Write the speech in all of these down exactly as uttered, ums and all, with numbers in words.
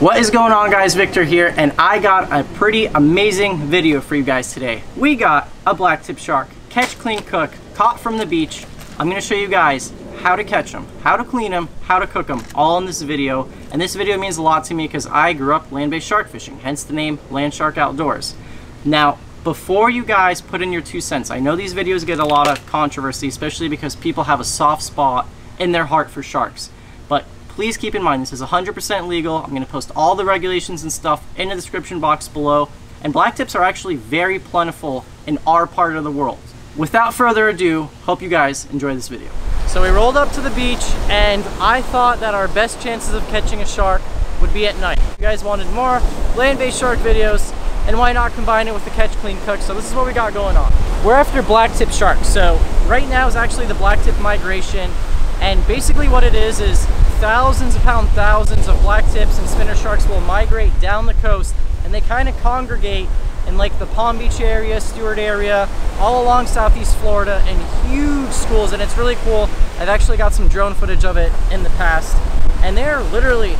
What is going on, guys? Victor here, and I got a pretty amazing video for you guys today. We got a blacktip shark, catch, clean, cook, caught from the beach. I'm going to show you guys how to catch them, how to clean them, how to cook them, all in this video. And this video means a lot to me because I grew up land-based shark fishing, hence the name Land Shark Outdoors. Now, before you guys put in your two cents, I know these videos get a lot of controversy, especially because people have a soft spot in their heart for sharks. But please keep in mind, this is one hundred percent legal. I'm going to post all the regulations and stuff in the description box below. And blacktips are actually very plentiful in our part of the world. Without further ado, hope you guys enjoy this video. So we rolled up to the beach, and I thought that our best chances of catching a shark would be at night. If you guys wanted more land-based shark videos, and why not combine it with the catch, clean, cook? So this is what we got going on. We're after blacktip sharks. So right now is actually the blacktip migration. And basically what it is is thousands upon thousands of blacktips and spinner sharks will migrate down the coast, and they kind of congregate in like the Palm Beach area, Stewart area, all along southeast Florida in huge schools, and it's really cool. I've actually got some drone footage of it in the past, and they're literally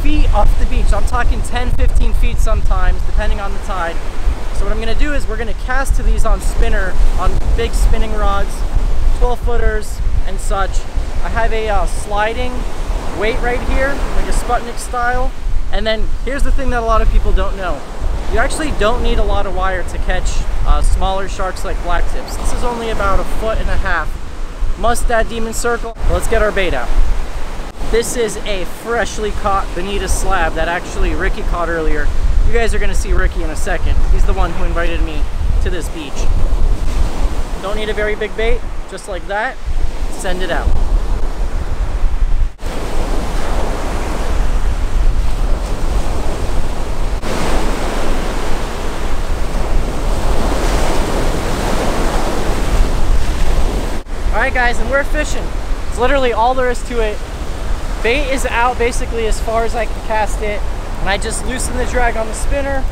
feet off the beach. I'm talking ten, fifteen feet sometimes, depending on the tide. So what I'm gonna do is we're gonna cast to these on spinner, on big spinning rods, twelve footers, and such. I have a uh, sliding weight right here, like a Sputnik style. And then here's the thing that a lot of people don't know. You actually don't need a lot of wire to catch uh, smaller sharks like blacktips. This is only about a foot and a half. Mustad demon circle. Let's get our bait out. This is a freshly caught bonita slab that actually Ricky caught earlier. You guys are gonna see Ricky in a second. He's the one who invited me to this beach. Don't need a very big bait, just like that. Send it out. Alright guys, and we're fishing. It's literally all there is to it. Bait is out basically as far as I can cast it, and I just loosen the drag on the spinner,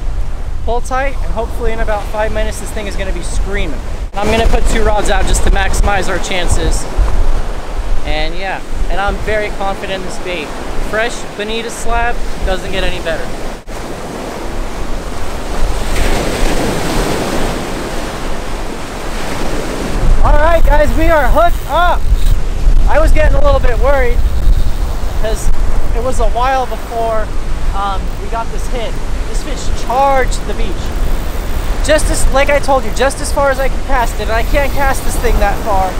pull tight, and hopefully in about five minutes this thing is going to be screaming. I'm going to put two rods out just to maximize our chances. And yeah, and I'm very confident in this bait. Fresh bonita slab, doesn't get any better. All right guys, we are hooked up. I was getting a little bit worried because it was a while before um, we got this hit. This fish charged the beach. Just as, like I told you, just as far as I can cast it, and I can't cast this thing that far.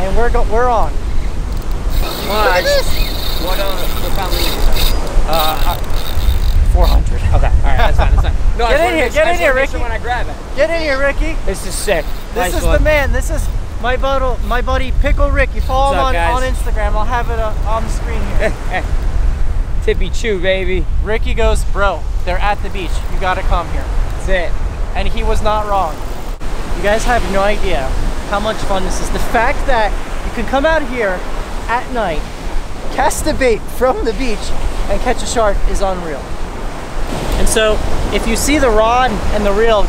And we're, go we're on. Look at this. What uh, what pound leader is that? Uh, four hundred. Okay, all right, that's fine, that's fine. No, get in here, get in here, Ricky. When I grab it. Get in here, Ricky. This is sick. This is the man. This is my buddy, my buddy Pickle Ricky. Follow him on, on Instagram. I'll have it uh, on the screen here. Tippy chew, baby. Ricky goes, bro, they're at the beach. You gotta come here. That's it. And he was not wrong. You guys have no idea how much fun this is. The fact that you can come out here at night, cast the bait from the beach, and catch a shark is unreal. And so, if you see the rod and the reel,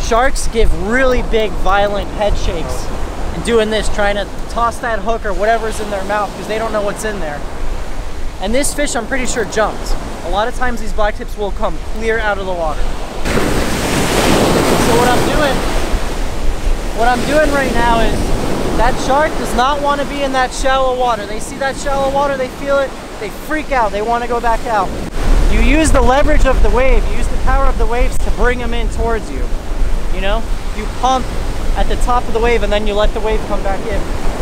sharks give really big, violent head shakes. And doing this, trying to toss that hook or whatever's in their mouth because they don't know what's in there. And this fish, I'm pretty sure, jumped. A lot of times, these blacktips will come clear out of the water. So what I'm doing, what I'm doing right now is, that shark does not want to be in that shallow water. They see that shallow water, they feel it, they freak out, they want to go back out. You use the leverage of the wave, you use the power of the waves to bring them in towards you. You know, you pump at the top of the wave and then you let the wave come back in.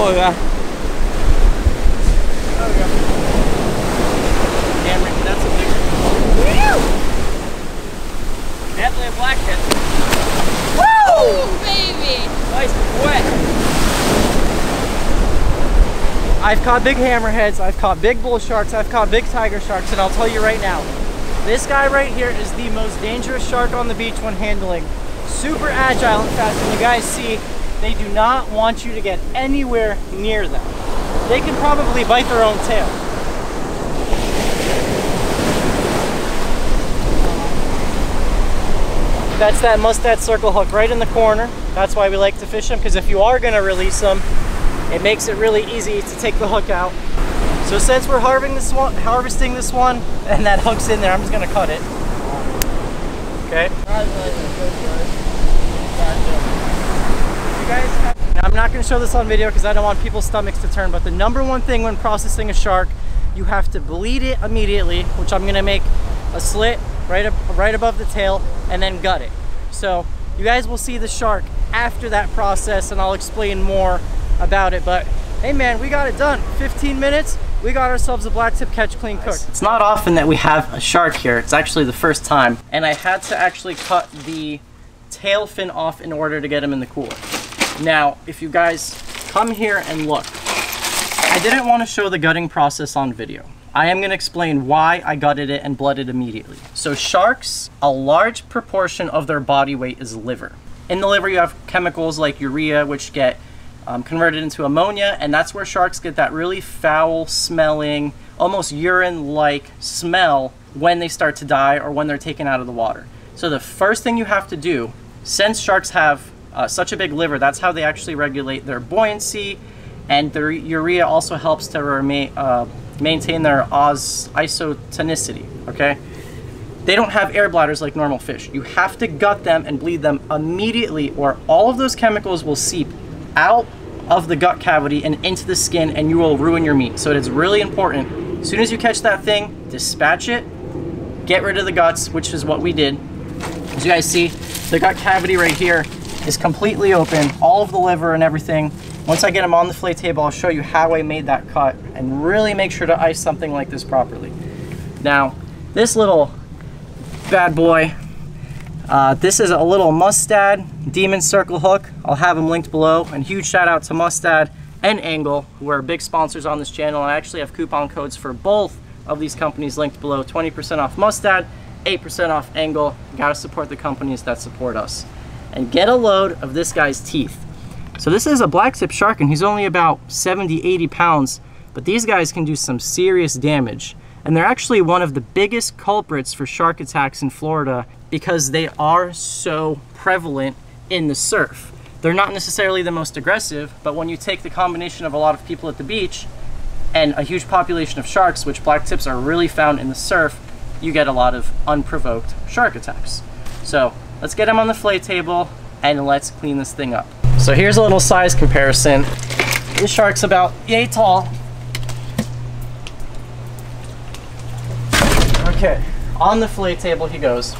Oh yeah. Oh yeah. Damn, Ricky, that's a big one. Definitely a blacktip. Woo! Baby! Nice and wet. I've caught big hammerheads, I've caught big bull sharks, I've caught big tiger sharks, and I'll tell you right now, This guy right here is the most dangerous shark on the beach when handling. Super agile and fast, and you guys see, they do not want you to get anywhere near them. They can probably bite their own tail. That's that Mustad circle hook right in the corner. That's why we like to fish them, because if you are gonna release them, it makes it really easy to take the hook out. So since we're harvesting this one, harvesting this one, and that hook's in there, I'm just gonna cut it. Okay. Now, I'm not gonna show this on video because I don't want people's stomachs to turn, but the number one thing when processing a shark, you have to bleed it immediately, which I'm gonna make a slit right up, right above the tail, and then gut it. So you guys will see the shark after that process, and I'll explain more about it, but hey man, we got it done. fifteen minutes, we got ourselves a blacktip catch, clean, cooked. It's not often that we have a shark here. It's actually the first time. And I had to actually cut the tail fin off in order to get him in the cooler. Now, if you guys come here and look, I didn't want to show the gutting process on video. I am going to explain why I gutted it and blooded immediately. So sharks, a large proportion of their body weight is liver. In the liver, you have chemicals like urea, which get Um, converted into ammonia, and that's where sharks get that really foul smelling, almost urine-like smell when they start to die or when they're taken out of the water. So the first thing you have to do, since sharks have uh, such a big liver, that's how they actually regulate their buoyancy, and their urea also helps to remain, uh, maintain their os isotonicity, okay? They don't have air bladders like normal fish. You have to gut them and bleed them immediately, or all of those chemicals will seep out of the gut cavity and into the skin, and you will ruin your meat. So it is really important. As soon as you catch that thing, dispatch it, get rid of the guts, which is what we did. As you guys see, the gut cavity right here is completely open, all of the liver and everything. Once I get them on the fillet table, I'll show you how I made that cut, and really make sure to ice something like this properly. Now, this little bad boy, Uh, this is a little Mustad Demon Circle hook. I'll have them linked below. And huge shout out to Mustad and Angle, who are big sponsors on this channel. I actually have coupon codes for both of these companies linked below. twenty percent off Mustad, eight percent off Angle. You gotta support the companies that support us. And get a load of this guy's teeth. So this is a blacktip shark, and he's only about seventy, eighty pounds, but these guys can do some serious damage. And they're actually one of the biggest culprits for shark attacks in Florida, because they are so prevalent in the surf. They're not necessarily the most aggressive, but when you take the combination of a lot of people at the beach and a huge population of sharks, which blacktips are really found in the surf, you get a lot of unprovoked shark attacks. So let's get them on the fillet table and let's clean this thing up. So here's a little size comparison. This shark's about yay tall. Okay, on the fillet table he goes.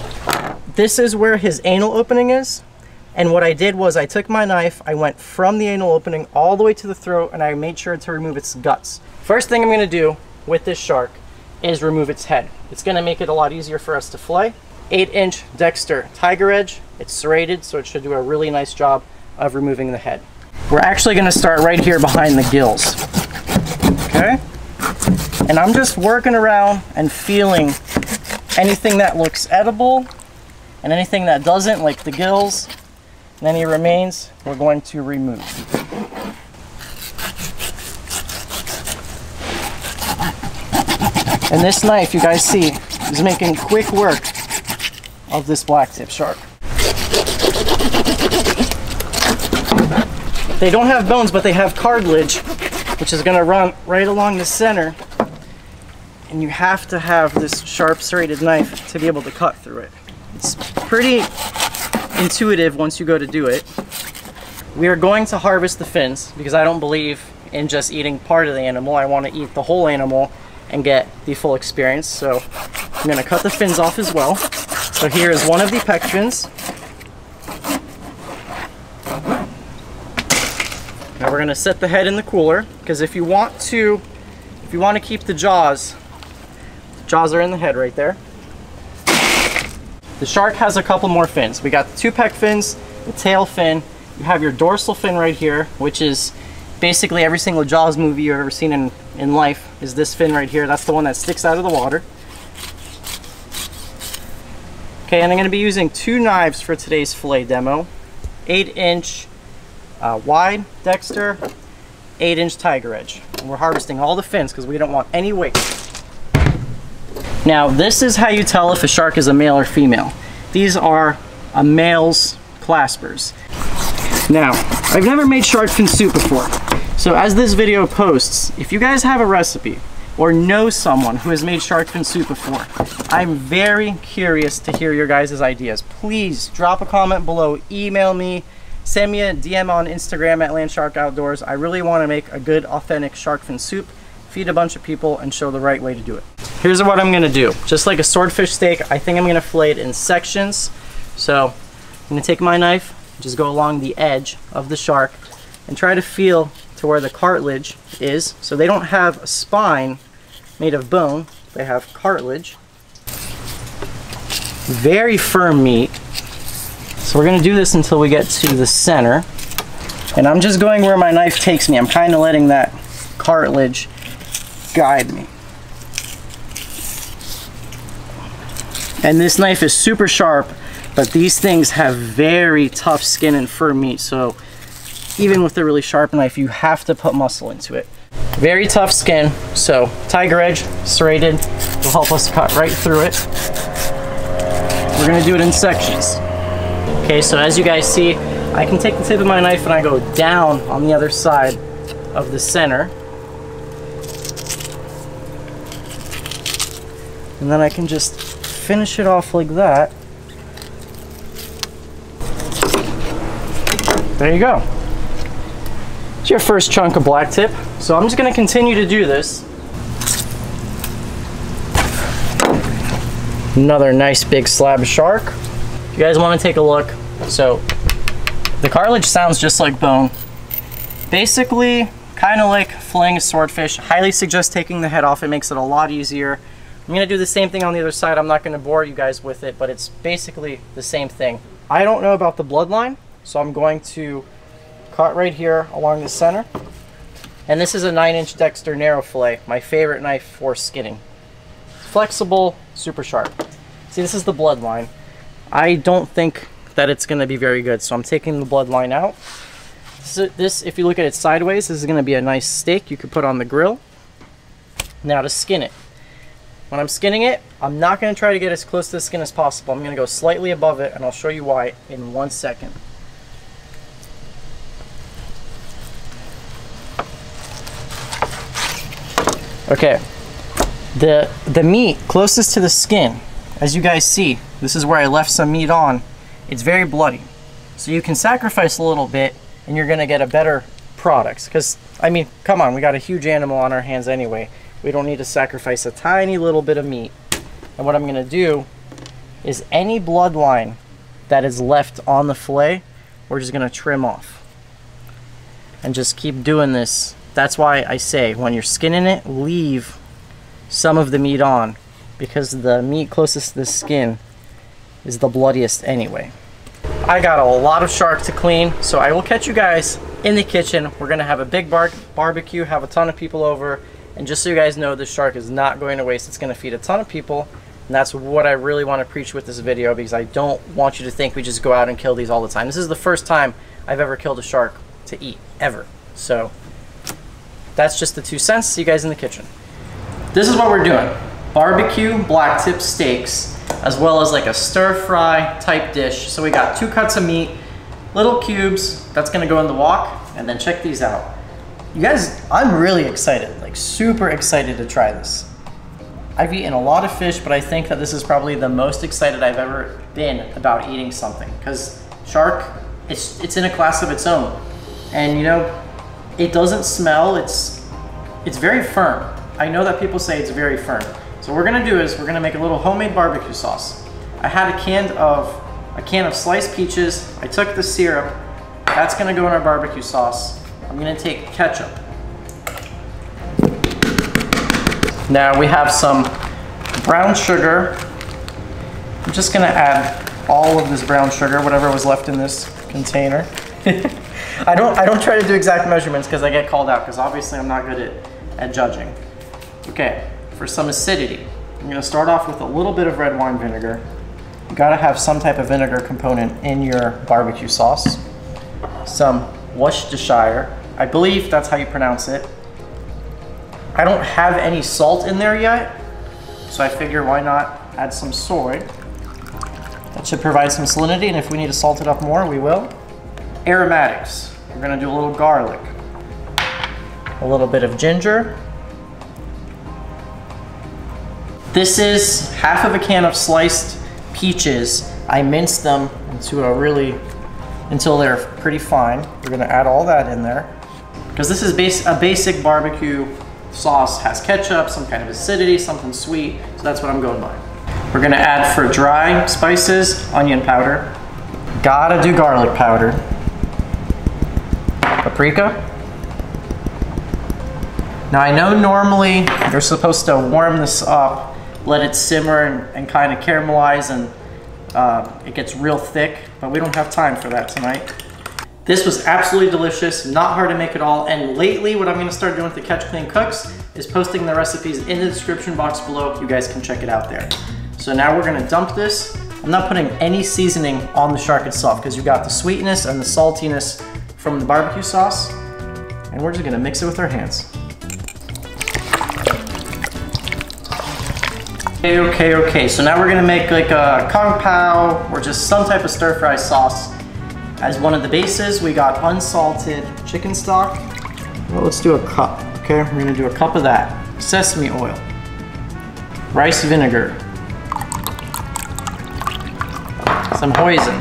This is where his anal opening is, and what I did was I took my knife, I went from the anal opening all the way to the throat, and I made sure to remove its guts. First thing I'm going to do with this shark is remove its head. It's going to make it a lot easier for us to fillet. eight inch Dexter Tiger Edge. It's serrated, so it should do a really nice job of removing the head. We're actually going to start right here behind the gills. Okay? And I'm just working around and feeling anything that looks edible. And anything that doesn't, like the gills and any remains, we're going to remove. And this knife, you guys see, is making quick work of this blacktip shark. They don't have bones, but they have cartilage, which is going to run right along the center. And you have to have this sharp serrated knife to be able to cut through it. It's pretty intuitive once you go to do it. We are going to harvest the fins because I don't believe in just eating part of the animal. I want to eat the whole animal and get the full experience. So I'm going to cut the fins off as well. So here is one of the pec fins. Now we're going to set the head in the cooler because if you want to, if you want to keep the jaws, the jaws are in the head right there. The shark has a couple more fins. We got the two pec fins, the tail fin, you have your dorsal fin right here, which is basically every single Jaws movie you've ever seen in, in life is this fin right here. That's the one that sticks out of the water. Okay, and I'm going to be using two knives for today's fillet demo. eight inch uh, wide Dexter, eight inch tiger edge. And we're harvesting all the fins because we don't want any weight. Now this is how you tell if a shark is a male or female. These are a male's claspers. Now, I've never made shark fin soup before. So as this video posts, if you guys have a recipe or know someone who has made shark fin soup before, I'm very curious to hear your guys' ideas. Please drop a comment below, email me, send me a D M on Instagram at Land Shark Outdoors. I really want to make a good, authentic shark fin soup, feed a bunch of people, and show the right way to do it. Here's what I'm gonna do. Just like a swordfish steak, I think I'm gonna fillet it in sections. So I'm gonna take my knife, just go along the edge of the shark, and try to feel to where the cartilage is. So they don't have a spine made of bone, they have cartilage. Very firm meat. So we're gonna do this until we get to the center. And I'm just going where my knife takes me. I'm kind of letting that cartilage guide me. And this knife is super sharp, but these things have very tough skin and firm meat. So even with a really sharp knife, you have to put muscle into it. Very tough skin. So tiger edge, serrated, will help us cut right through it. We're gonna do it in sections. Okay, so as you guys see, I can take the tip of my knife and I go down on the other side of the center. And then I can just finish it off like that. There you go. It's your first chunk of blacktip. So I'm just gonna continue to do this. Another nice big slab of shark. If you guys wanna take a look. So the cartilage sounds just like bone. Basically, kinda like filleting a swordfish. Highly suggest taking the head off. It makes it a lot easier. I'm gonna do the same thing on the other side. I'm not gonna bore you guys with it, but it's basically the same thing. I don't know about the bloodline, so I'm going to cut right here along the center. And this is a nine inch Dexter narrow fillet, my favorite knife for skinning. Flexible, super sharp. See, this is the bloodline. I don't think that it's gonna be very good, so I'm taking the bloodline out. So this, if you look at it sideways, this is gonna be a nice steak you could put on the grill. Now to skin it. When I'm skinning it, I'm not gonna try to get as close to the skin as possible. I'm gonna go slightly above it, and I'll show you why in one second. Okay, the, the meat closest to the skin, as you guys see, this is where I left some meat on. It's very bloody. So you can sacrifice a little bit, and you're gonna get a better product. Because, I mean, come on, we got a huge animal on our hands anyway. We don't need to sacrifice a tiny little bit of meat. And what I'm gonna do is any bloodline that is left on the fillet, we're just gonna trim off. And just keep doing this. That's why I say when you're skinning it, leave some of the meat on, because the meat closest to the skin is the bloodiest anyway. I got a lot of shark to clean, so I will catch you guys in the kitchen. We're gonna have a big bar barbecue, have a ton of people over. And just so you guys know, this shark is not going to waste. It's going to feed a ton of people. And that's what I really want to preach with this video, because I don't want you to think we just go out and kill these all the time. This is the first time I've ever killed a shark to eat, ever. So that's just the two cents. See you guys in the kitchen. This is what we're doing. Barbecue blacktip steaks, as well as like a stir fry type dish. So we got two cuts of meat, little cubes. That's going to go in the wok. And then check these out. You guys, I'm really excited, like super excited to try this. I've eaten a lot of fish, but I think that this is probably the most excited I've ever been about eating something, because shark, it's, it's in a class of its own. And you know, it doesn't smell, it's, it's very firm. I know that people say it's very firm. So what we're gonna do is we're gonna make a little homemade barbecue sauce. I had a can of, a can of sliced peaches. I took the syrup, that's gonna go in our barbecue sauce. I'm gonna take ketchup. Now we have some brown sugar. I'm just gonna add all of this brown sugar, whatever was left in this container. I don't I don't try to do exact measurements because I get called out, because obviously I'm not good at, at judging. Okay, for some acidity, I'm gonna start off with a little bit of red wine vinegar. Gotta have some type of vinegar component in your barbecue sauce. Some Worcestershire, I believe that's how you pronounce it. I don't have any salt in there yet, so I figure why not add some soy. That should provide some salinity, and if we need to salt it up more, we will. Aromatics, we're gonna do a little garlic, a little bit of ginger. This is half of a can of sliced peaches. I minced them into a really, until they're pretty fine. We're gonna add all that in there. Because this is base, a basic barbecue sauce, has ketchup, some kind of acidity, something sweet, so that's what I'm going by. We're gonna add for dry spices, onion powder. Gotta do garlic powder. Paprika. Now I know normally you're supposed to warm this up, let it simmer and, and kind of caramelize, and uh, it gets real thick, but we don't have time for that tonight. This was absolutely delicious, not hard to make at all, and lately what I'm gonna start doing with the Catch Clean Cooks is posting the recipes in the description box below. You guys can check it out there. So now we're gonna dump this. I'm not putting any seasoning on the shark itself because you got the sweetness and the saltiness from the barbecue sauce, and we're just gonna mix it with our hands. Okay, okay, okay, so now we're gonna make like a kung pao or just some type of stir fry sauce. As one of the bases, we got unsalted chicken stock. Well, let's do a cup, okay? We're gonna do a cup of that. Sesame oil, rice vinegar, some hoisin,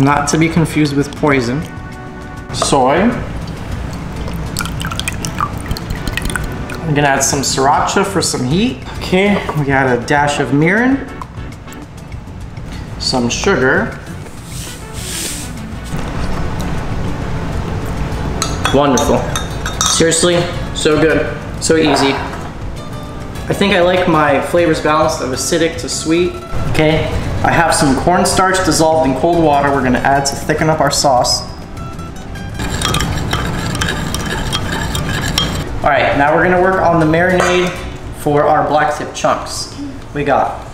not to be confused with poison, soy. I'm gonna add some sriracha for some heat. Okay, we got a dash of mirin, some sugar. Wonderful. Seriously, so good, so easy. I think I like my flavors balanced of acidic to sweet. Okay, I have some cornstarch dissolved in cold water we're gonna add to thicken up our sauce. All right, now we're gonna work on the marinade for our blacktip chunks. We got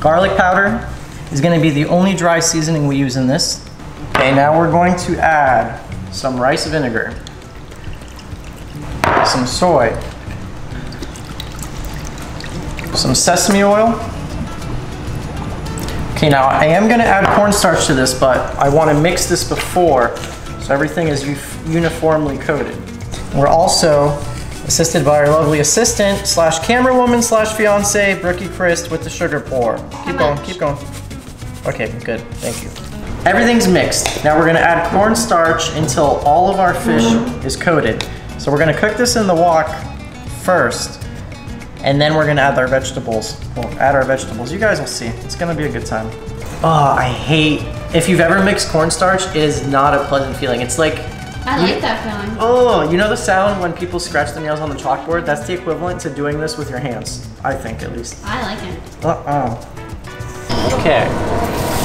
garlic powder is gonna be the only dry seasoning we use in this. Okay, now we're going to add some rice vinegar, some soy, some sesame oil. Okay, now I am gonna add cornstarch to this, but I wanna mix this before so everything is uniformly coated. We're also assisted by our lovely assistant slash camera woman slash fiance, Brookie Crist, with the sugar pour. Keep going, keep going. Okay, good, thank you. Everything's mixed. Now we're gonna add cornstarch until all of our fish is coated. So we're gonna cook this in the wok first, and then we're gonna add our vegetables. We'll add our vegetables. You guys will see. It's gonna be a good time. Oh, I hate, if you've ever mixed cornstarch, it is not a pleasant feeling. It's like, I like that feeling. Oh, you know the sound when people scratch their nails on the chalkboard? That's the equivalent to doing this with your hands. I think, at least. I like it. Uh-oh. Okay,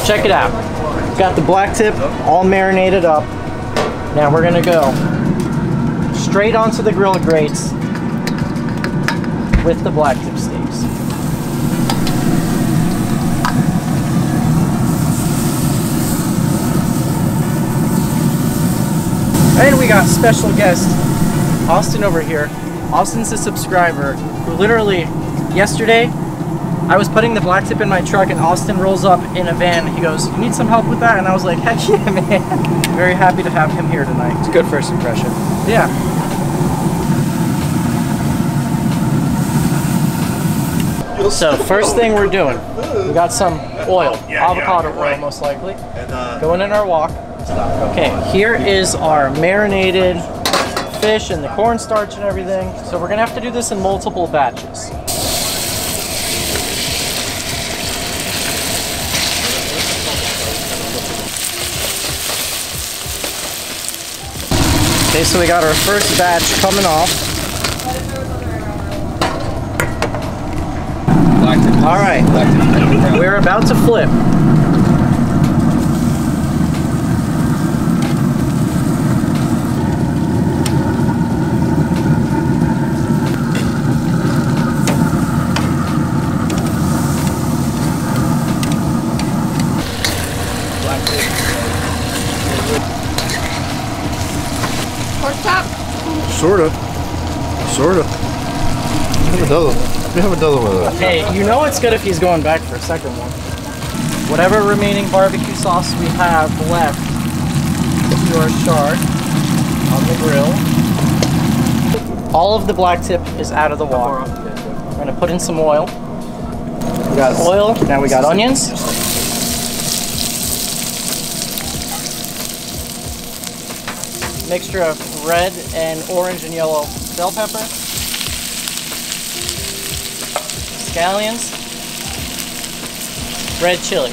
check it out. Got the blacktip all marinated up. Now we're gonna go straight onto the grill grates with the blacktip steaks. And we got special guest Austin over here. Austin's a subscriber who literally yesterday I was putting the blacktip in my truck and Austin rolls up in a van. He goes, "You need some help with that?" And I was like, "Heck yeah, man." Very happy to have him here tonight. It's a good first impression. Yeah. So first thing we're doing, we got some oil, yeah, avocado yeah, oil right. most likely, and, uh, going in our wok. Okay, here is our marinated fish and the cornstarch and everything. So we're gonna have to do this in multiple batches. Okay, so we got our first batch coming off. All right, we're about to flip. up top? Sorta. Sorta. We have another one. We have another one of that. Hey, you know it's good if he's going back for a second one. Whatever remaining barbecue sauce we have left to our shark on the grill. All of the blacktip is out of the water. We're gonna put in some oil. We got oil, now we got onions. Mixture of red and orange and yellow bell pepper. Scallions. Red chili.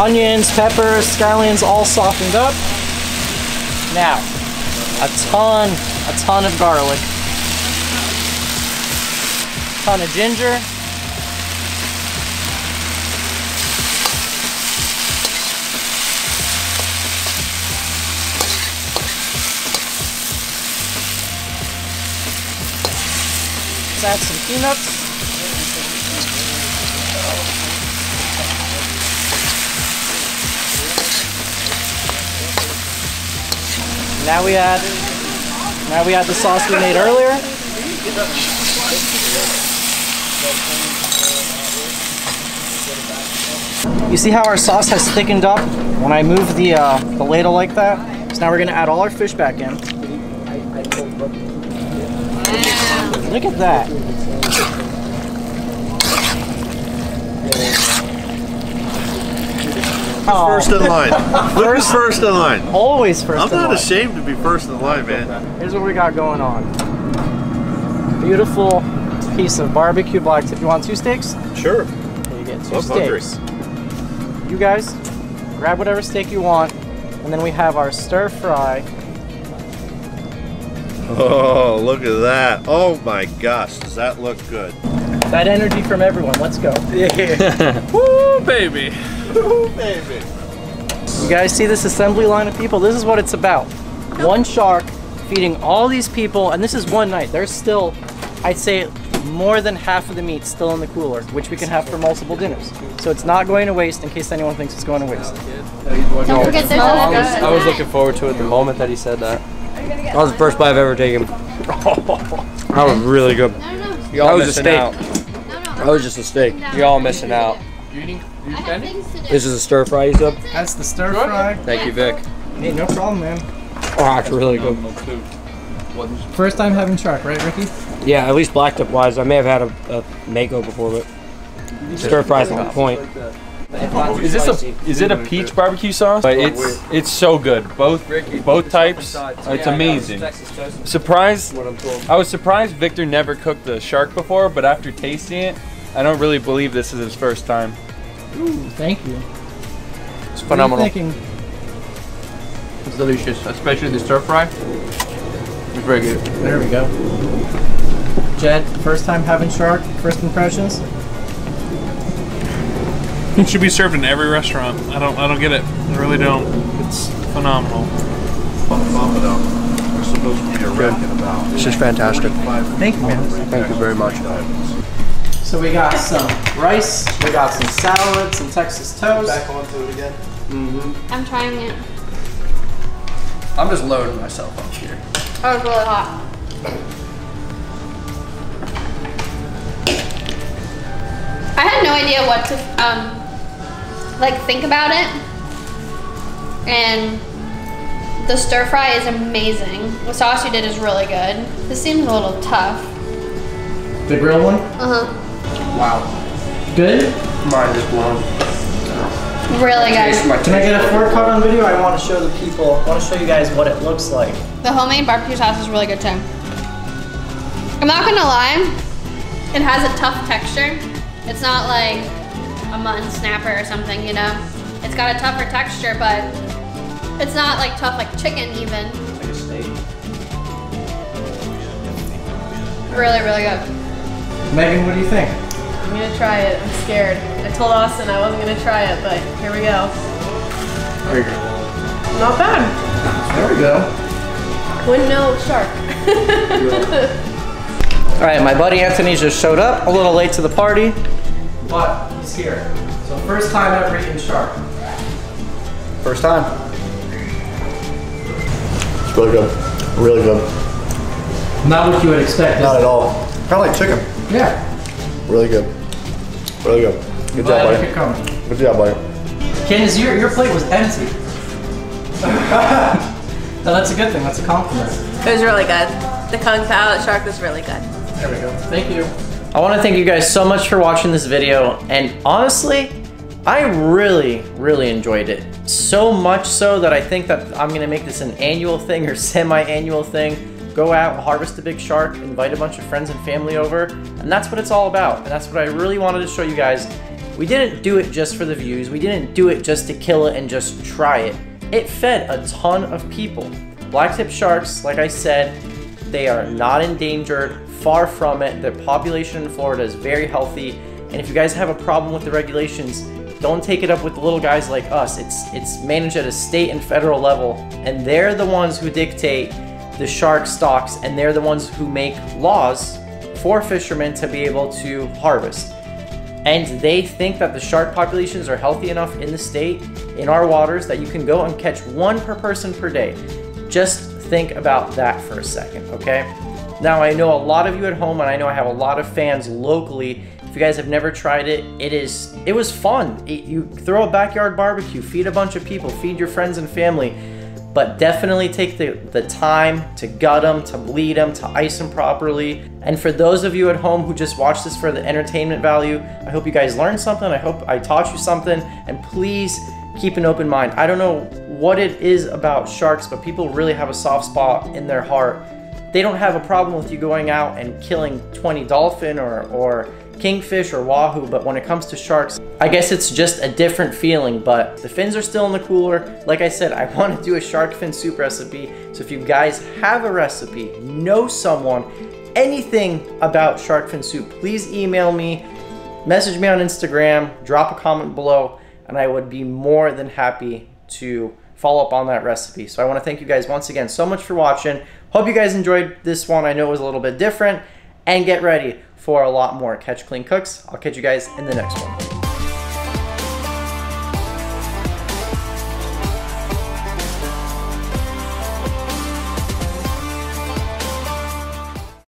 Onions, peppers, scallions all softened up. Now, A ton, a ton of garlic, a ton of ginger, let's add some peanuts. Now we add, now we add the sauce we made earlier. You see how our sauce has thickened up when I move the uh, the ladle like that. So now we're gonna add all our fish back in. Look at that. Oh. First in line. First, first in line. Always first in line. I'm not ashamed to be first in line, man. Here's what we got going on. Beautiful piece of barbecue blacktip. You want two steaks? Sure. There you get two steaks. Hungry. You guys, grab whatever steak you want, and then we have our stir fry. Oh, look at that. Oh my gosh, does that look good? That energy from everyone. Let's go. Yeah. Woo, baby. Woo, baby. You guys see this assembly line of people? This is what it's about. One shark feeding all these people, and this is one night. There's still, I'd say, more than half of the meat still in the cooler, which we can have for multiple dinners. So it's not going to waste, in case anyone thinks it's going to waste. Don't forget there's another guy. I was looking forward to it the moment that he said that. That was the first bite I've ever taken. That was really good. That was a steak. That was just a steak. You're all missing out. You eating? You spending? This is a stir fry, you said? That's the stir fry. Thank you, Vic. Hey, no problem, man. Oh, that's really good. First time having shark, right, Ricky? Yeah, at least blacktip wise. I may have had a, a mako before, but stir fry's on point. Is this a? Is it a peach barbecue sauce? But it's it's so good. Both both types. It's amazing. Surprised. I was surprised Victor never cooked the shark before, but after tasting it, I don't really believe this is his first time. Ooh, thank you. It's phenomenal. It's delicious, especially the stir fry. It's very good. There we go. Jed, first time having shark. First impressions. It should be served in every restaurant. I don't I don't get it. I really don't. It's phenomenal. Phenomenal. We're supposed to be a wreck in about. This is fantastic. Thank you, man. Thank you very much. So we got some rice, we got some salad, some Texas toast. Back onto it again. Mm-hmm. I'm trying it. I'm just loading myself up here. Oh, it's really hot. I had no idea what to um like think about it, and the stir fry is amazing. The sauce you did is really good. This seems a little tough. The grilled one? Uh huh. Wow. Good? Mine is blown. Really good. Can I get a four part on video? I want to show the people. I want to show you guys what it looks like. The homemade barbecue sauce is really good too. I'm not gonna lie, it has a tough texture. It's not like a mutton snapper or something, you know? It's got a tougher texture, but it's not like tough like chicken even. It's like a steak. Really, really good. Megan, what do you think? I'm gonna try it, I'm scared. I told Austin I wasn't gonna try it, but here we go. There you go. Not bad. There we go. Wouldn't know shark. All right, my buddy Anthony just showed up, a little late to the party. But he's here. So first time ever eating shark. First time. It's really good. Really good. Not what you would expect. Not at all. Kind of like chicken. Yeah. Really good. Really good. Good Glad job, buddy. Good job, buddy. Candace, your, your plate was empty. No, that's a good thing. That's a compliment. It was really good. The Kung Pao shark was really good. There we go. Thank you. I want to thank you guys so much for watching this video, and honestly, I really, really enjoyed it. So much so that I think that I'm going to make this an annual thing or semi-annual thing. Go out, harvest a big shark, invite a bunch of friends and family over, and that's what it's all about. And that's what I really wanted to show you guys. We didn't do it just for the views. We didn't do it just to kill it and just try it. It fed a ton of people. Blacktip sharks, like I said, they are not endangered. Far from it. Their population in Florida is very healthy, and if you guys have a problem with the regulations, don't take it up with the little guys like us. It's it's managed at a state and federal level, and they're the ones who dictate the shark stocks, and they're the ones who make laws for fishermen to be able to harvest. And they think that the shark populations are healthy enough in the state, in our waters, that you can go and catch one per person per day. Just think about that for a second, okay? Now, I know a lot of you at home, and I know I have a lot of fans locally. If you guys have never tried it, it is it was fun. It, you throw a backyard barbecue, feed a bunch of people, feed your friends and family, but definitely take the, the time to gut them, to bleed them, to ice them properly. And for those of you at home who just watch this for the entertainment value, I hope you guys learned something. I hope I taught you something, and please keep an open mind. I don't know what it is about sharks, but people really have a soft spot in their heart. They don't have a problem with you going out and killing twenty dolphin or, or kingfish or wahoo, but when it comes to sharks, I guess it's just a different feeling, but the fins are still in the cooler. Like I said, I want to do a shark fin soup recipe, so if you guys have a recipe, know someone, anything about shark fin soup, please email me, message me on Instagram, drop a comment below, and I would be more than happy to follow up on that recipe. So I want to thank you guys once again so much for watching. Hope you guys enjoyed this one. I know it was a little bit different. And get ready for a lot more Catch Clean Cooks. I'll catch you guys in the next one.